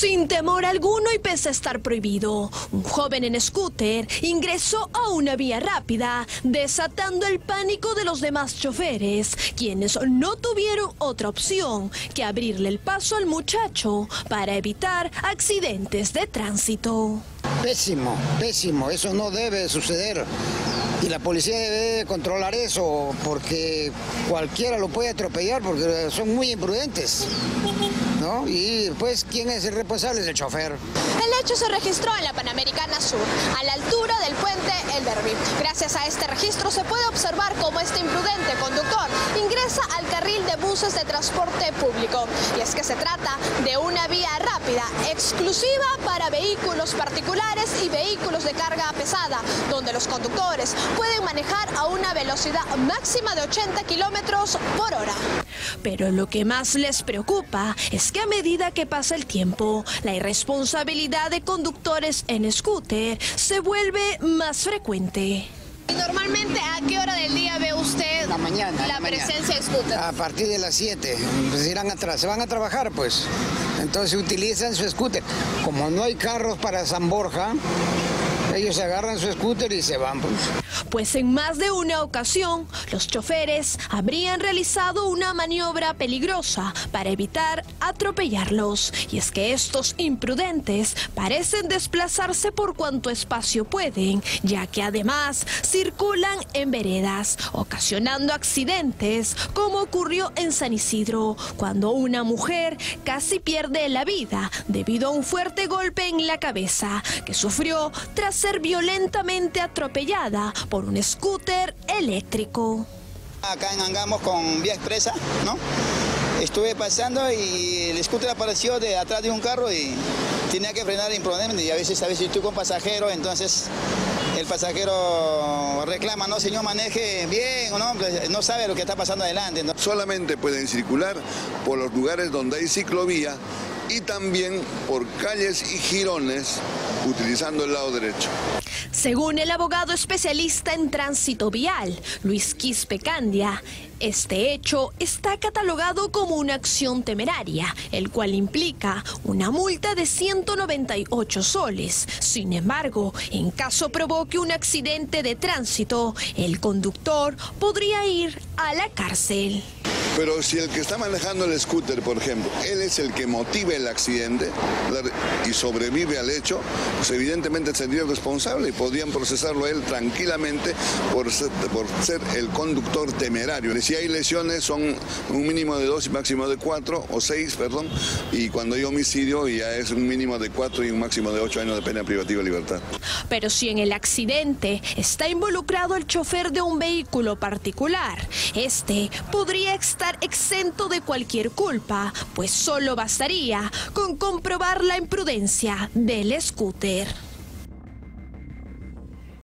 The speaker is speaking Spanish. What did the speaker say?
Sin temor alguno y pese a estar prohibido, un joven en scooter ingresó a una vía rápida, desatando el pánico de los demás choferes, quienes no tuvieron otra opción que abrirle el paso al muchacho para evitar accidentes de tránsito. Pésimo, pésimo, eso no debe suceder. Y la policía debe controlar eso, porque cualquiera lo puede atropellar, porque son muy imprudentes, ¿no? Y pues, ¿quién es el responsable? Es el chofer. El hecho se registró en la Panamericana Sur, a la altura del puente El Derby. Gracias a este registro se puede observar cómo este imprudente conductor ingresa al carril de buses de transporte público. Y es que se trata de una vía rápida, exclusiva para vehículos particulares y vehículos de carga pesada, donde los conductores pueden manejar a una velocidad máxima de 80 kilómetros por hora. Pero lo que más les preocupa es que a medida que pasa el tiempo, la irresponsabilidad de conductores en scooter se vuelve más frecuente. ¿Y normalmente a qué hora del día ve usted la mañana, presencia de scooter? A partir de las 7, pues irán atrás, se van a trabajar pues, entonces utilizan su scooter. Como no hay carros para San Borja, ellos agarran su scooter y se van. Pues en más de una ocasión, los choferes habrían realizado una maniobra peligrosa para evitar atropellarlos. Y es que estos imprudentes parecen desplazarse por cuanto espacio pueden, ya que además circulan en veredas, ocasionando accidentes, como ocurrió en San Isidro, cuando una mujer casi pierde la vida debido a un fuerte golpe en la cabeza que sufrió tras ser violentamente atropellada por un scooter eléctrico. Acá en Angamos con vía expresa, ¿no? Estuve pasando y el scooter apareció de atrás de un carro y tenía que frenar imprudente, y a veces estoy con pasajeros, entonces el pasajero reclama, no señor, maneje bien, o no, pues no sabe lo que está pasando adelante, ¿no? Solamente pueden circular por los lugares donde hay ciclovía y también por calles y jirones utilizando el lado derecho. Según el abogado especialista en tránsito vial, Luis Quispe Candia, este hecho está catalogado como una acción temeraria, el cual implica una multa de 198 soles. Sin embargo, en caso provoque un accidente de tránsito, el conductor podría ir a la cárcel. Pero si el que está manejando el scooter, por ejemplo, él es el que motiva el accidente y sobrevive al hecho, pues evidentemente sería responsable y podrían procesarlo él tranquilamente por ser el conductor temerario. Si hay lesiones son un mínimo de 2 y máximo de 4 o 6, perdón, y cuando hay homicidio ya es un mínimo de 4 y un máximo de 8 años de pena privativa de libertad. Pero si en el accidente está involucrado el chofer de un vehículo particular, este podría estar exento de cualquier culpa, pues solo bastaría con comprobar la imprudencia del scooter.